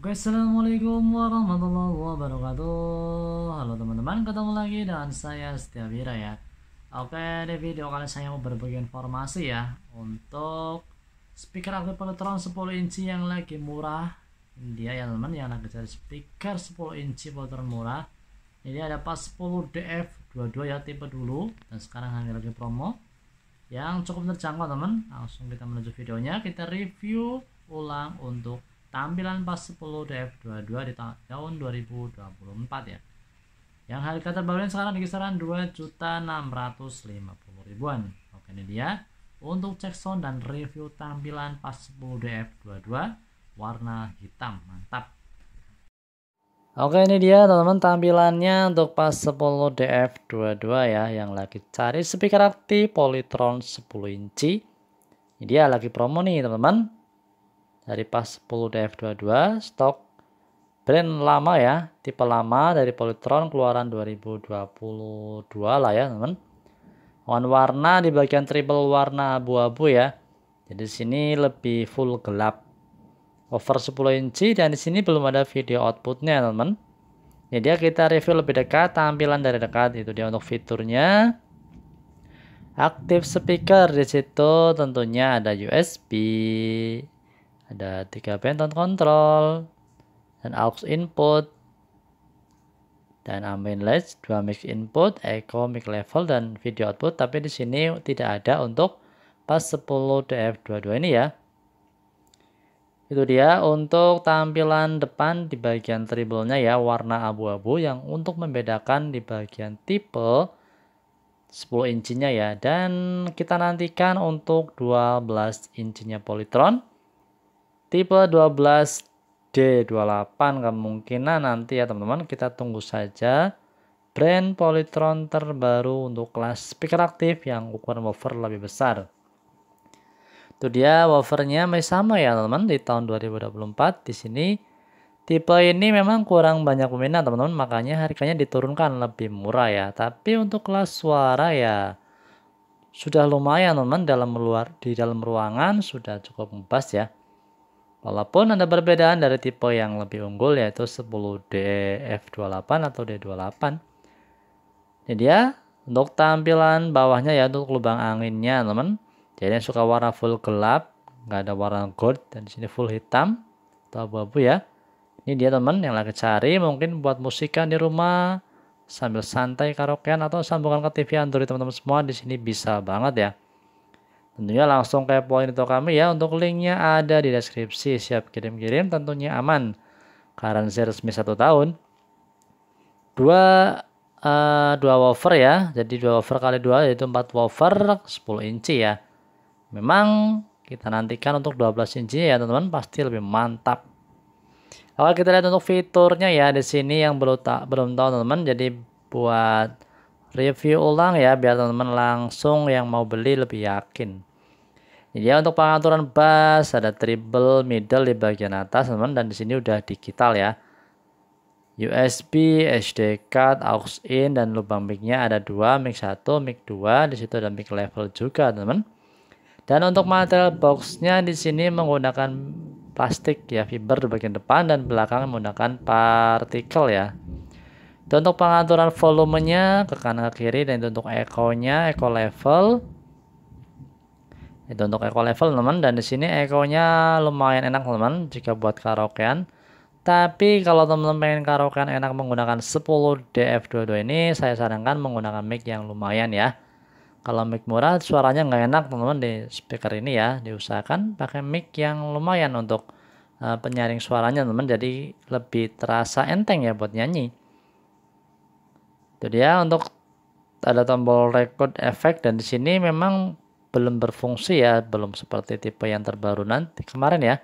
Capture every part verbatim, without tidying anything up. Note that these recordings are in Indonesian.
Oke, assalamualaikum warahmatullahi wabarakatuh. Halo teman-teman, ketemu lagi dan saya Setia Wira ya. Oke, di video kali saya mau berbagi informasi ya untuk speaker aktif Polytron sepuluh inci yang lagi murah India ya teman-teman. Yang lagi cari speaker sepuluh inci Polytron murah, ini ada pas sepuluh D F dua puluh dua ya tipe dulu, dan sekarang lagi lagi promo yang cukup terjangkau teman. Langsung kita menuju videonya, kita review ulang untuk tampilan pas sepuluh D F dua puluh dua di tahun dua ribu dua puluh empat ya. Yang harga terbarunya sekarang di kisaran dua juta enam ratus lima puluh ribuan. Oke, ini dia untuk cek sound dan review tampilan pas sepuluh D F dua puluh dua warna hitam. Mantap. Oke, ini dia teman-teman tampilannya untuk pas sepuluh D F dua puluh dua ya, yang lagi cari speaker aktif Polytron sepuluh inci. Ini dia lagi promo nih teman-teman. Dari pas sepuluh D F dua puluh dua stok brand lama ya, tipe lama dari Polytron keluaran dua ribu dua puluh dua lah ya teman. One warna di bagian triple warna abu-abu ya, jadi sini lebih full gelap over sepuluh inci, dan di sini belum ada video outputnya teman. Jadi kita review lebih dekat tampilan dari dekat. Itu dia untuk fiturnya. Aktif speaker di situ tentunya ada U S B, ada tiga band tone control, dan aux input, dan ambient lights, dua mic input, echo, mic level, dan video output. Tapi di sini tidak ada untuk pas sepuluh D F dua puluh dua ini ya. Itu dia untuk tampilan depan di bagian triplenya ya, warna abu-abu, yang untuk membedakan di bagian tipe sepuluh incinya ya. Dan kita nantikan untuk dua belas incinya Polytron tipe dua belas D dua puluh delapan kemungkinan nanti ya teman-teman. Kita tunggu saja brand Polytron terbaru untuk kelas speaker aktif yang ukuran woofer lebih besar. Itu dia woofernya masih sama ya teman-teman di tahun dua ribu dua puluh empat. Di sini tipe ini memang kurang banyak peminat teman-teman, makanya harganya diturunkan lebih murah ya. Tapi untuk kelas suara ya sudah lumayan teman-teman, dalam luar di dalam ruangan sudah cukup membas ya. Walaupun ada perbedaan dari tipe yang lebih unggul yaitu sepuluh D F dua puluh delapan atau D dua puluh delapan. Ini dia untuk tampilan bawahnya ya, untuk lubang anginnya teman. Jadi yang suka warna full gelap, nggak ada warna gold, dan di sini full hitam atau abu-abu ya. Ini dia teman yang lagi cari, mungkin buat musikan di rumah sambil santai karaokean atau sambungan ke T V Android teman-teman semua, di sini bisa banget ya. Tentunya langsung kepoin itu kami ya, untuk linknya ada di deskripsi, siap kirim-kirim tentunya aman. Garansi resmi satu tahun. Dua, uh, dua woofer ya, jadi dua woofer kali dua yaitu empat woofer sepuluh inci ya. Memang kita nantikan untuk dua belas inci ya teman-teman, pasti lebih mantap. Oke, kita lihat untuk fiturnya ya di sini yang belum, ta belum tahu teman-teman, jadi buat review ulang ya biar teman-teman langsung yang mau beli lebih yakin. Jadi ya, untuk pengaturan bass ada treble, middle di bagian atas teman, dan di sini udah digital ya. U S B, S D card, aux in, dan lubang micnya ada dua, mic satu, mic dua. Di situ ada mic level juga teman. Dan untuk material boxnya di sini menggunakan plastik ya, fiber di bagian depan dan belakang menggunakan partikel ya. Itu untuk pengaturan volumenya ke kanan ke kiri, dan itu untuk echo-nya, echo level. Itu untuk echo level teman, dan di sini echo-nya lumayan enak teman jika buat karaokean. Tapi kalau teman-teman pengen karaokean enak menggunakan sepuluh D F dua puluh dua ini, saya sarankan menggunakan mic yang lumayan ya. Kalau mic murah suaranya nggak enak teman-teman di speaker ini ya, diusahakan pakai mic yang lumayan untuk uh, penyaring suaranya teman, jadi lebih terasa enteng ya buat nyanyi. Itu dia untuk ada tombol record effect, dan di sini memang belum berfungsi ya, belum seperti tipe yang terbaru nanti kemarin ya.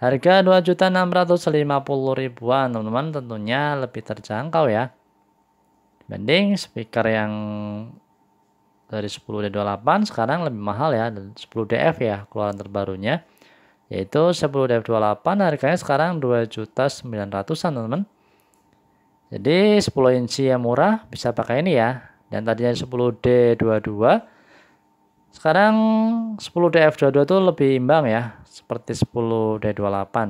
Harga dua juta enam ratus lima puluh ribuan teman-teman, tentunya lebih terjangkau ya dibanding speaker yang dari sepuluh D dua puluh delapan sekarang lebih mahal ya, sepuluh D F ya keluaran terbarunya, yaitu sepuluh D F dua puluh delapan harganya sekarang dua juta sembilan ratusan teman-teman. Jadi sepuluh inci yang murah bisa pakai ini ya. Dan tadinya sepuluh D dua puluh dua sekarang sepuluh D F dua puluh dua itu lebih imbang ya, seperti sepuluh D dua puluh delapan.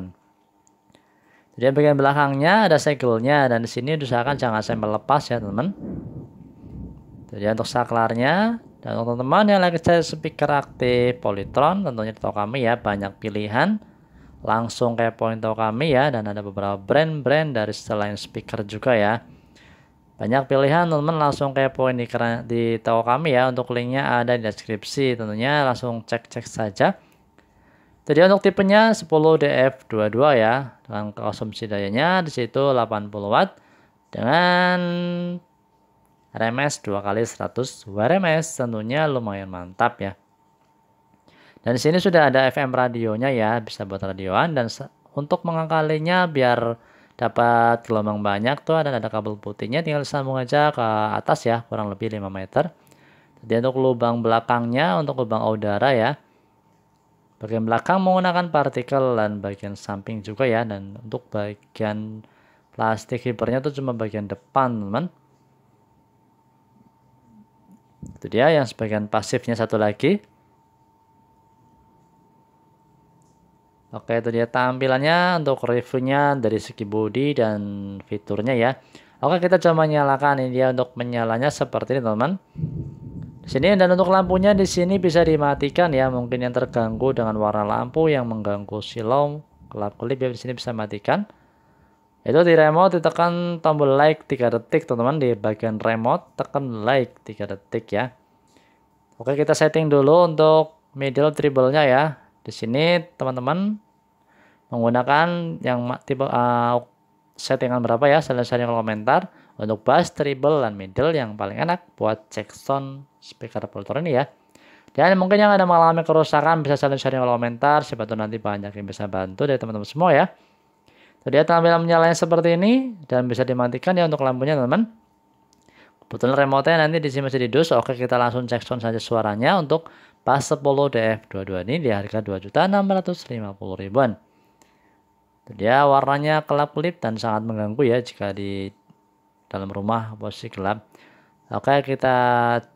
Jadi bagian belakangnya ada segelnya, dan di sini diusahakan jangan sampai lepas ya teman-teman. Jadi untuk saklarnya, dan untuk teman-teman yang lagi cari speaker aktif Polytron, tentunya di toko kami ya banyak pilihan. Langsung kepoin toko kami ya, dan ada beberapa brand-brand dari selain speaker juga ya. Banyak pilihan teman-teman, langsung kepoin di, di toko kami ya. Untuk linknya ada di deskripsi, tentunya langsung cek-cek saja. Jadi untuk tipenya sepuluh D F dua puluh dua ya, dengan konsumsi dayanya di situ delapan puluh watt dengan R M S dua kali seratus watt R M S, tentunya lumayan mantap ya. Dan di sini sudah ada F M radionya ya, bisa buat radioan, dan untuk mengakalinya biar dapat gelombang banyak tuh ada ada kabel putihnya, tinggal disambung aja ke atas ya, kurang lebih lima meter. Jadi untuk lubang belakangnya untuk lubang udara ya, bagian belakang menggunakan partikel dan bagian samping juga ya, dan untuk bagian plastik hipernya tuh cuma bagian depan teman. Itu dia yang sebagian pasifnya satu lagi. Oke, itu dia tampilannya untuk reviewnya dari segi body dan fiturnya ya. Oke, kita coba nyalakan. Ini dia untuk menyalanya seperti ini teman-teman. Di sini, dan untuk lampunya di sini bisa dimatikan ya. Mungkin yang terganggu dengan warna lampu yang mengganggu silau kelap-kelip ya, di sini bisa matikan. Itu di remote ditekan tombol like tiga detik teman-teman, di bagian remote tekan like tiga detik ya. Oke, kita setting dulu untuk middle triple-nya ya. Di sini teman-teman menggunakan yang tipe uh, settingan berapa ya, silahkan komentar. Untuk bass, treble, dan middle yang paling enak buat cek sound speaker Polytron ini ya. Dan mungkin yang ada mengalami kerusakan bisa silahkan komentar, siapa tuh nanti banyak yang bisa bantu dari teman-teman semua ya. Jadi tampilan menyalanya seperti ini, dan bisa dimatikan ya untuk lampunya teman-teman. Kebetulan remote-nya nanti di sini masih di dus. Oke, kita langsung cek sound saja suaranya untuk pas sepuluh D F dua puluh dua ini di harga dua juta enam ratus lima puluh ribuan. Itu dia, warnanya kelap-kelip dan sangat mengganggu ya jika di dalam rumah posisi gelap. Oke, kita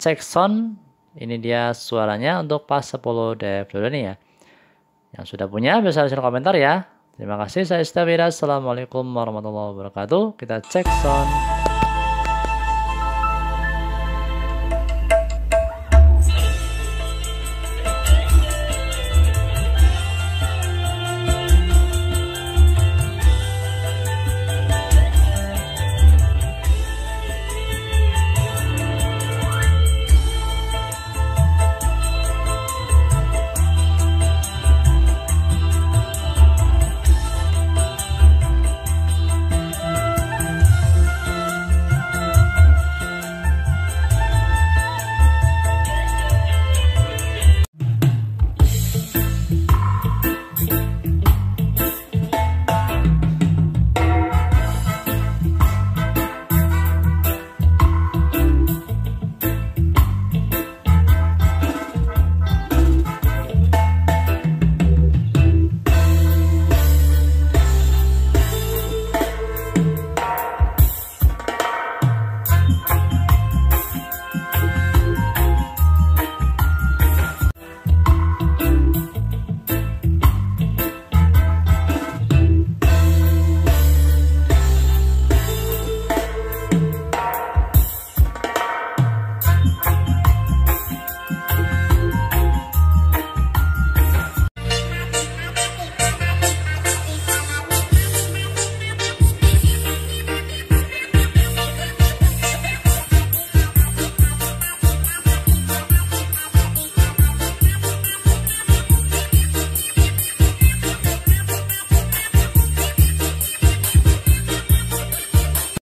cek sound. Ini dia suaranya untuk pas sepuluh D F dua puluh dua ini ya. Yang sudah punya bisa tulis komentar ya. Terima kasih, saya Setia Wira. Assalamualaikum warahmatullahi wabarakatuh. Kita cek sound.